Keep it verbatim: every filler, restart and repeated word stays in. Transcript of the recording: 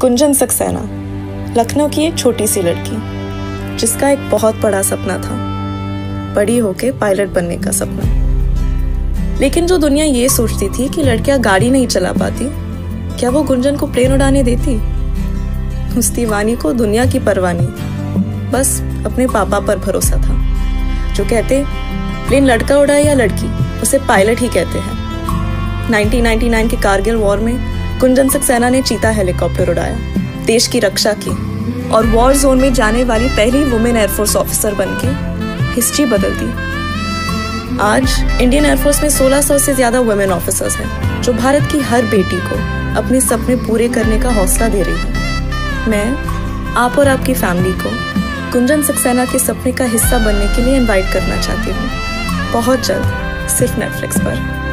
गुंजन सक्सेना, लखनऊ की एक छोटी सी लड़की जिसका एक बहुत बड़ा सपना था, बड़ी होके पायलट बनने का सपना। लेकिन जो दुनिया ये सोचती थी कि लड़कियां गाड़ी नहीं चला पाती, क्या वो गुंजन को प्लेन उड़ाने देती? उस दीवानी को दुनिया की परवाह नहीं, बस अपने पापा पर भरोसा था, जो कहते प्लेन लड़का उड़ाए या लड़की, उसे पायलट ही कहते हैं। उन्नीस सौ निन्यानवे के कारगिल वॉर में गुंजन सक्सेना ने चीता हेलीकॉप्टर उड़ाया, देश की रक्षा की और वॉर जोन में जाने वाली पहली वुमेन एयरफोर्स ऑफिसर बनके हिस्ट्री बदल दी। आज इंडियन एयरफोर्स में सोलह सौ से ज्यादा वुमेन ऑफिसर्स हैं, जो भारत की हर बेटी को अपने सपने पूरे करने का हौसला दे रही है। मैं आप और आपकी फैमिली को गुंजन सक्सेना के सपने का हिस्सा बनने के लिए इन्वाइट करना चाहती हूँ, बहुत जल्द सिर्फ नेटफ्लिक्स पर।